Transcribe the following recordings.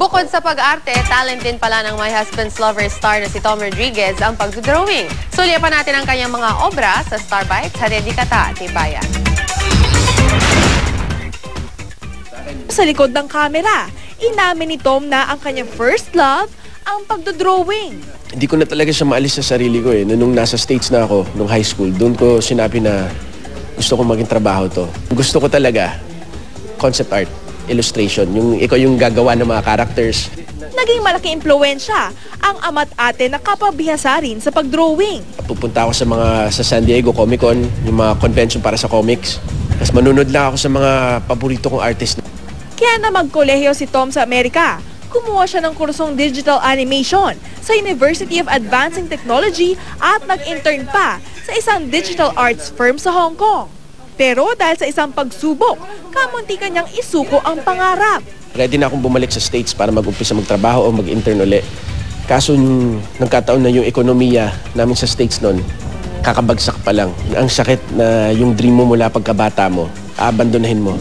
Bukod sa pag-arte, talent din pala ng My Husband's Lover star na si Tom Rodriguez ang pagdodrawing. Sulya pa natin ang kanyang mga obra sa Starbite sa Redicata, Tibayan. Sa likod ng kamera, inamin ni Tom na ang kanyang first love ang pagdodrawing. Hindi ko na talaga siya maalis sa sarili ko eh. Nung nasa States na ako, nung high school, doon ko sinabi na gusto ko maging trabaho to. Gusto ko talaga concept art, illustration. Ikaw yung gagawa ng mga characters. Naging malaki impluensya ang ama't ate na kapabihasarin sa pagdrawing. Pupunta ako sa San Diego Comic-Con, yung mga convention para sa comics. Tapos manunod lang ako sa mga paborito kong artist. Kaya na magkolehiyo si Tom sa Amerika, kumuha siya ng kursong digital animation sa University of Advancing Technology at nag-intern pa sa isang digital arts firm sa Hong Kong. Pero dahil sa isang pagsubok, kamunti kanyang isuko ang pangarap. Ready na akong bumalik sa States para mag-umpisa magtrabaho o mag-intern ulit. Kaso nagkataon na yung ekonomiya namin sa States noon, kakabagsak pa lang. Ang sakit na yung dream mo mula pagkabata mo, abandonahin mo.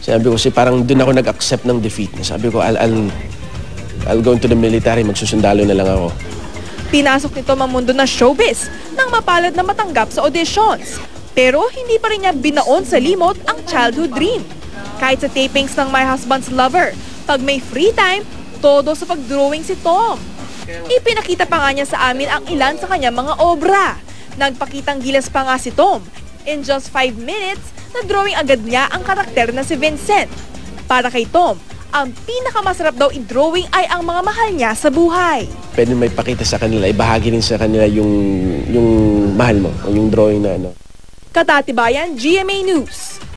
Sabi ko, parang doon ako nag-accept ng defeat. Sabi ko, I'll go into the military, magsusundalo na lang ako. Pinasok nito ang mundo na showbiz nang mapalad na matanggap sa auditions. Pero hindi pa rin niya binaon sa limot ang childhood dream. Kahit sa tapings ng My Husband's Lover, pag may free time, todo sa pagdrawing si Tom. Ipinakita pa nga niya sa amin ang ilan sa kanyang mga obra. Nagpakitang gilas pa nga si Tom. In just 5 minutes, na-drawing agad niya ang karakter na si Vincent. Para kay Tom, ang pinakamasarap daw i-drawing ay ang mga mahal niya sa buhay. Pwede may pakita sa kanila, ibahagi rin sa kanila yung mahal mo, o yung drawing na ano. Katatibayan, GMA News.